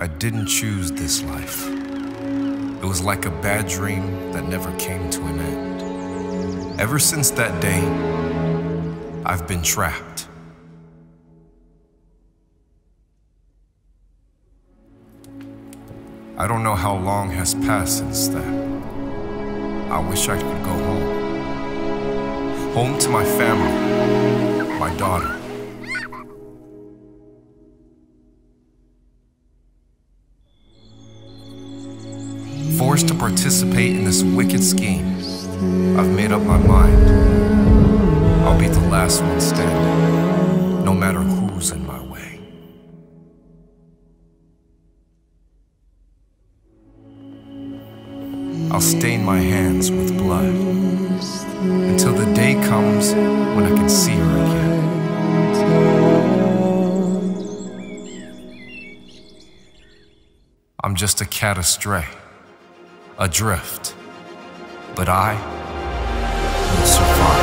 I didn't choose this life. It was like a bad dream that never came to an end. Ever since that day, I've been trapped. I don't know how long has passed since that. I wish I could go home. Home to my family, my daughter. Forced to participate in this wicked scheme, I've made up my mind. I'll be the last one standing, no matter who's in my way. I'll stain my hands with blood until the day comes when I can see her again. I'm just a cat astray. Adrift, but I will survive.